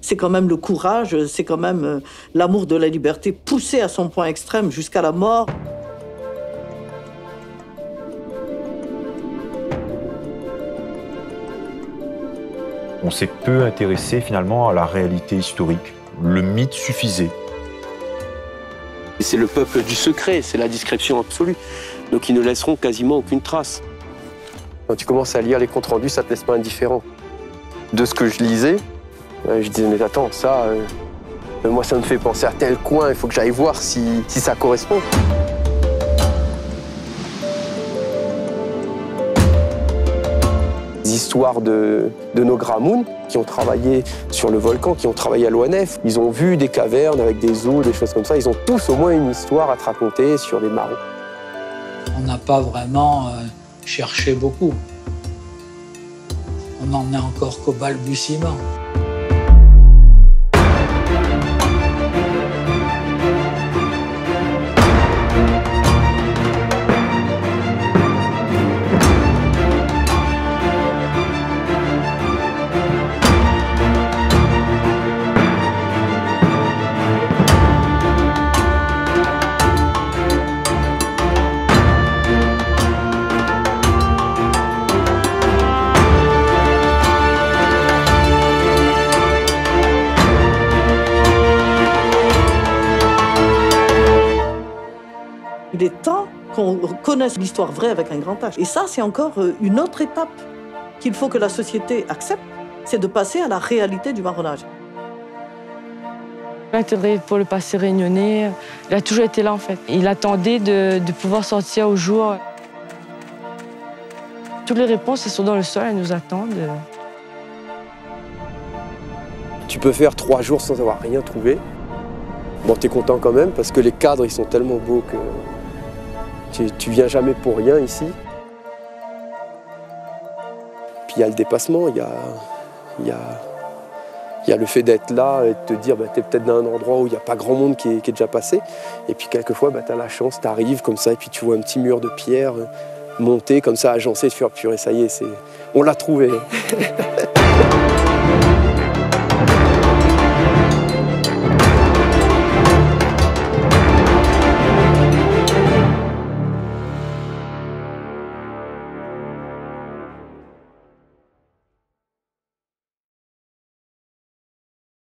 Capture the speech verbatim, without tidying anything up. c'est quand même le courage, c'est quand même l'amour de la liberté poussé à son point extrême jusqu'à la mort. On s'est peu intéressé finalement à la réalité historique. Le mythe suffisait. C'est le peuple du secret, c'est la discrétion absolue. Donc ils ne laisseront quasiment aucune trace. Quand tu commences à lire les comptes rendus, ça te laisse pas indifférent. De ce que je lisais, je disais mais attends, ça, euh, moi ça me fait penser à tel coin, il faut que j'aille voir si, si ça correspond. Histoires de, de nos Gramoun qui ont travaillé sur le volcan, qui ont travaillé à l'O N F. Ils ont vu des cavernes avec des eaux, des choses comme ça. Ils ont tous au moins une histoire à te raconter sur les marrons. On n'a pas vraiment euh, cherché beaucoup. On n'en est encore qu'au balbutiement. Il est temps qu'on connaisse l'histoire vraie avec un grand H. Et ça, c'est encore une autre étape qu'il faut que la société accepte, c'est de passer à la réalité du marronnage. L'intérêt pour le passé réunionnais, il a toujours été là en fait. Il attendait de, de pouvoir sortir au jour. Toutes les réponses, elles sont dans le sol, elles nous attendent. Tu peux faire trois jours sans avoir rien trouvé. Bon, t'es content quand même parce que les cadres, ils sont tellement beaux que... Tu, tu viens jamais pour rien ici. Puis il y a le dépassement, il y a, y, a, y a le fait d'être là et de te dire bah, tu es peut-être dans un endroit où il n'y a pas grand monde qui est, qui est déjà passé. Et puis quelquefois, bah, tu as la chance, tu arrives comme ça et puis tu vois un petit mur de pierre monter comme ça, agencer, se faire purée, ça y est, c'est on l'a trouvé.